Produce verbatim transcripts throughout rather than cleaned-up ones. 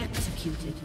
Executed.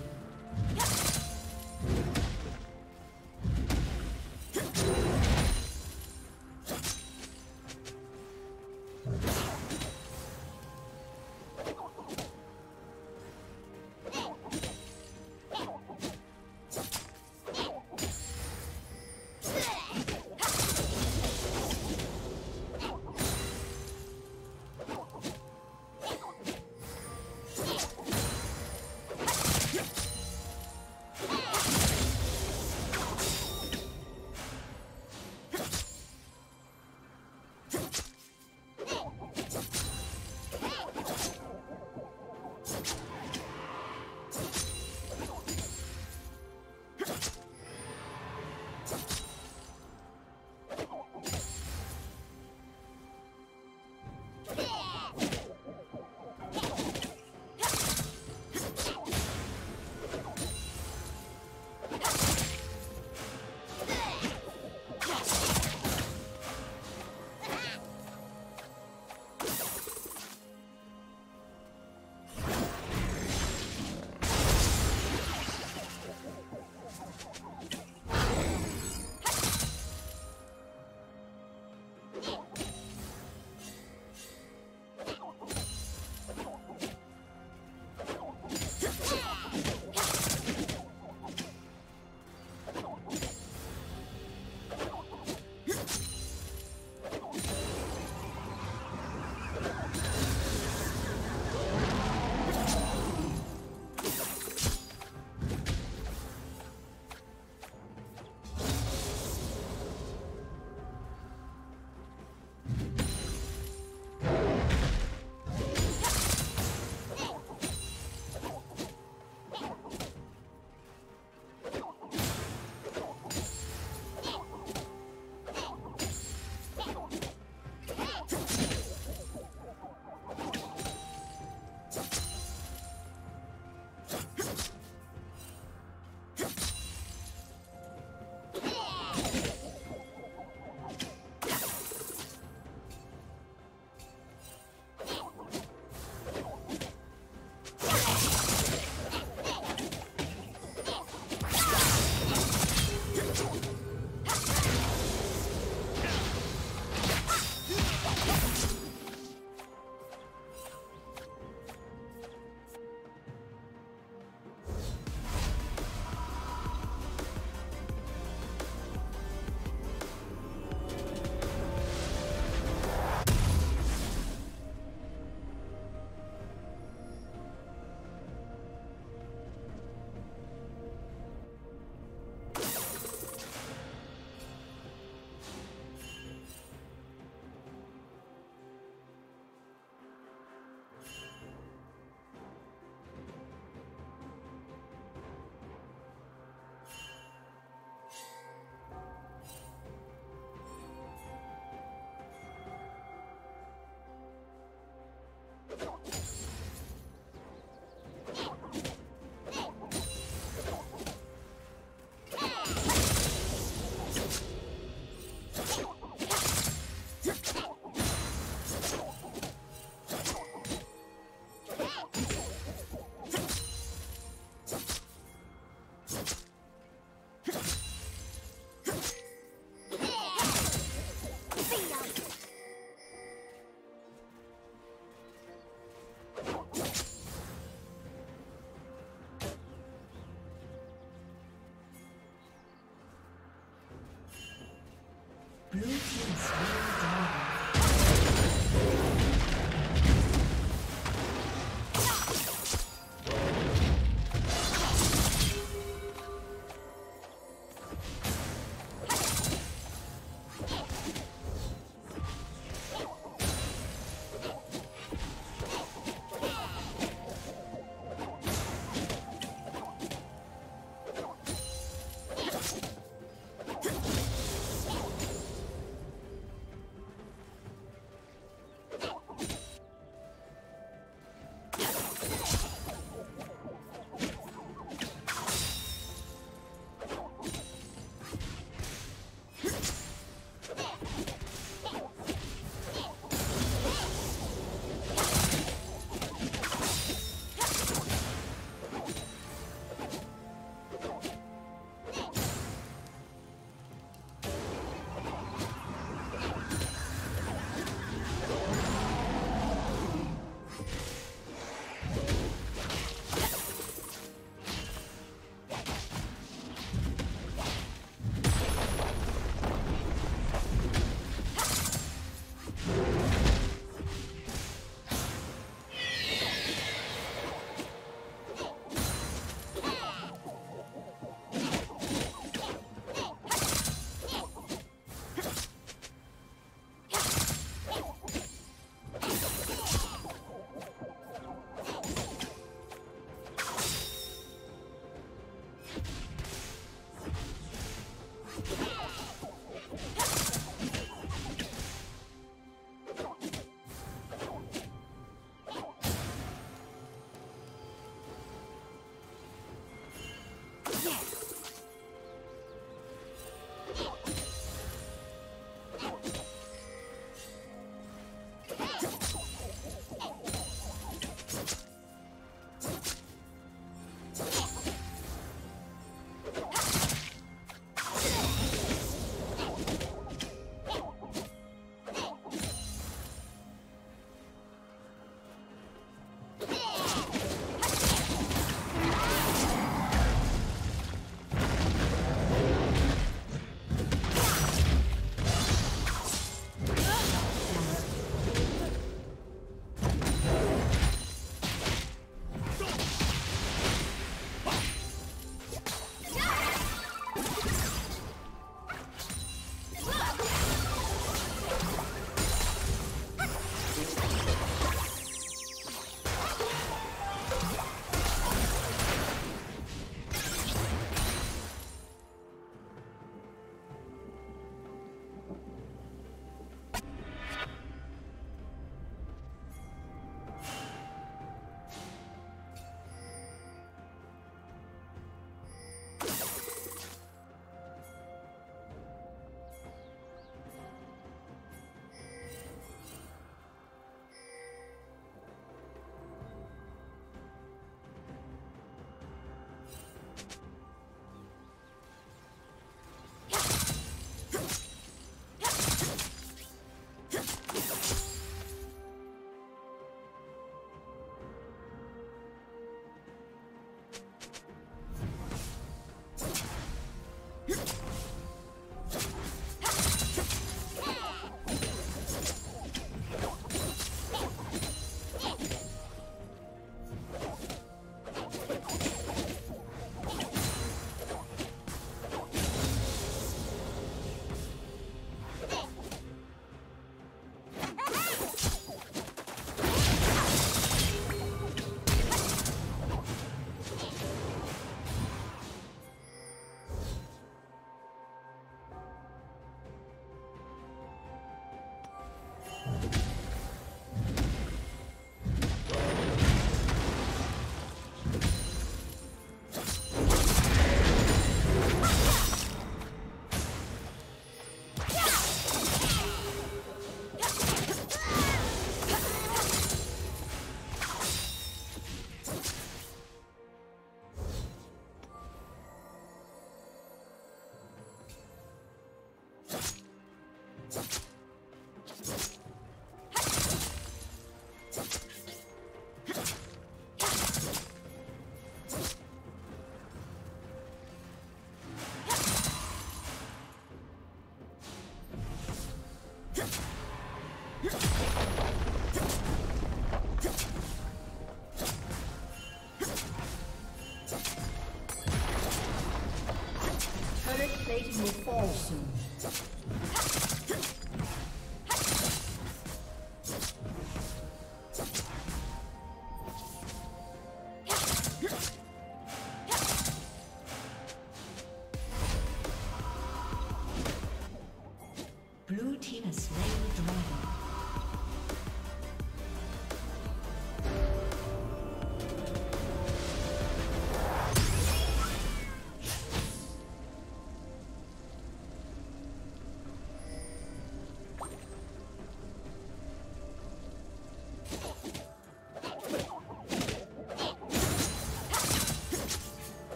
Blue team has slain the dragon.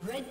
Red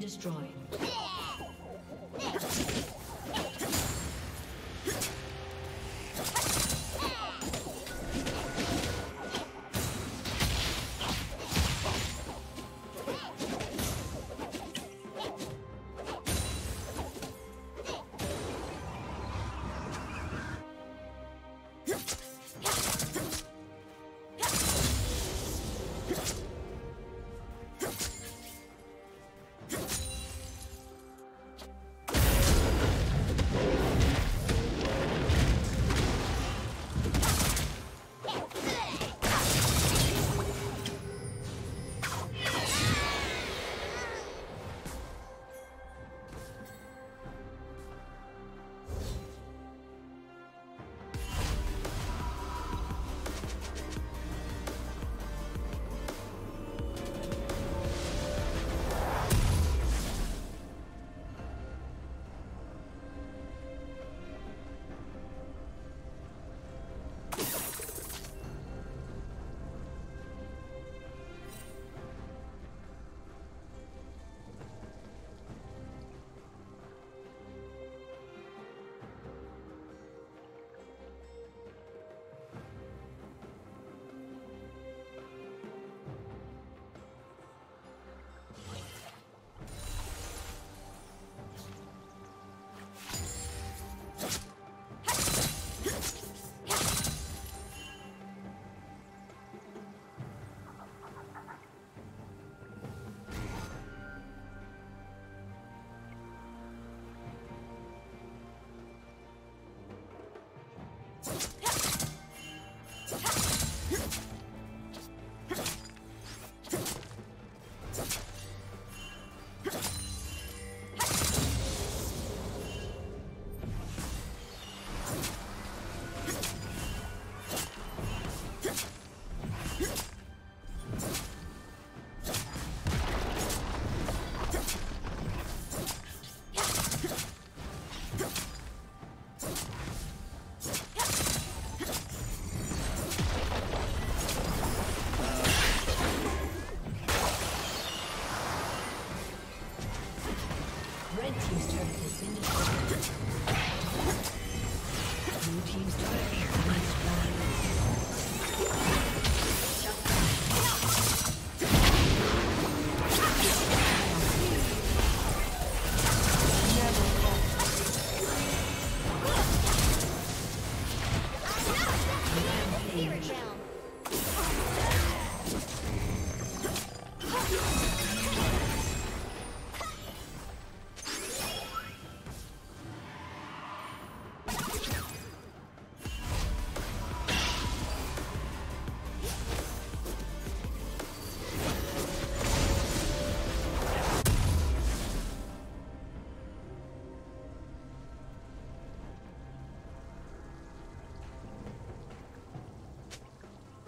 Destroyed.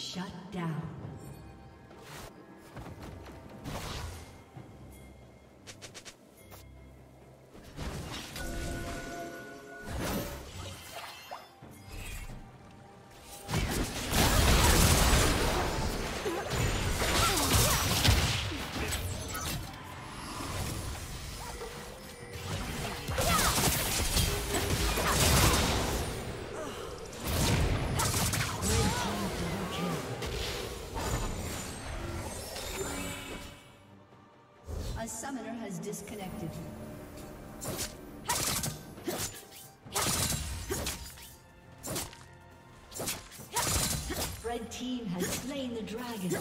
Shut down. Yeah. detected. Red team has slain the dragon.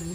Blue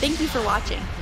Thank you for watching.